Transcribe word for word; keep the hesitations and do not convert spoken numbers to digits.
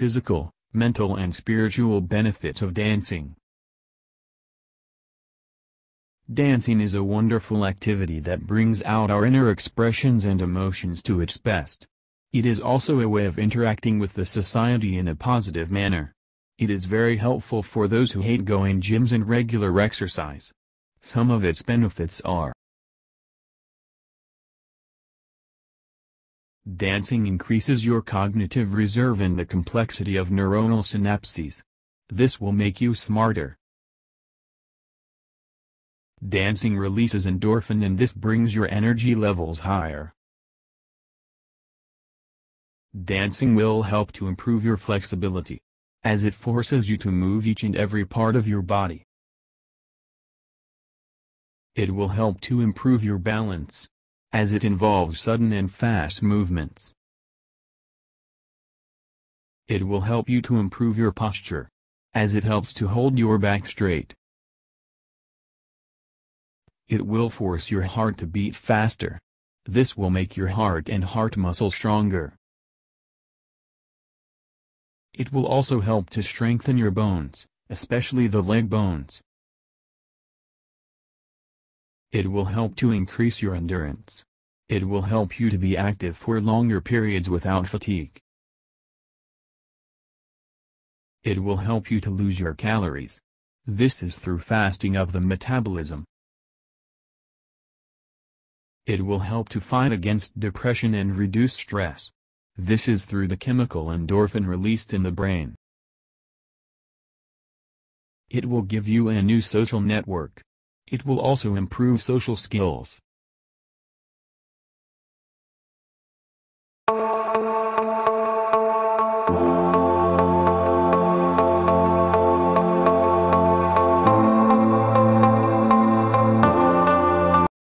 physical, mental and spiritual benefits of dancing. Dancing is a wonderful activity that brings out our inner expressions and emotions to its best. It is also a way of interacting with the society in a positive manner. It is very helpful for those who hate going gyms and regular exercise. Some of its benefits are: dancing increases your cognitive reserve and the complexity of neuronal synapses. This will make you smarter. Dancing releases endorphin and this brings your energy levels higher. Dancing will help to improve your flexibility, as it forces you to move each and every part of your body. It will help to improve your balance, as it involves sudden and fast movements. It will help you to improve your posture, as it helps to hold your back straight. It will force your heart to beat faster. This will make your heart and heart muscle stronger. It will also help to strengthen your bones, especially the leg bones. It will help to increase your endurance. It will help you to be active for longer periods without fatigue. It will help you to lose your calories. This is through fasting of the metabolism. It will help to fight against depression and reduce stress. This is through the chemical endorphin released in the brain. It will give you a new social network. It will also improve social skills.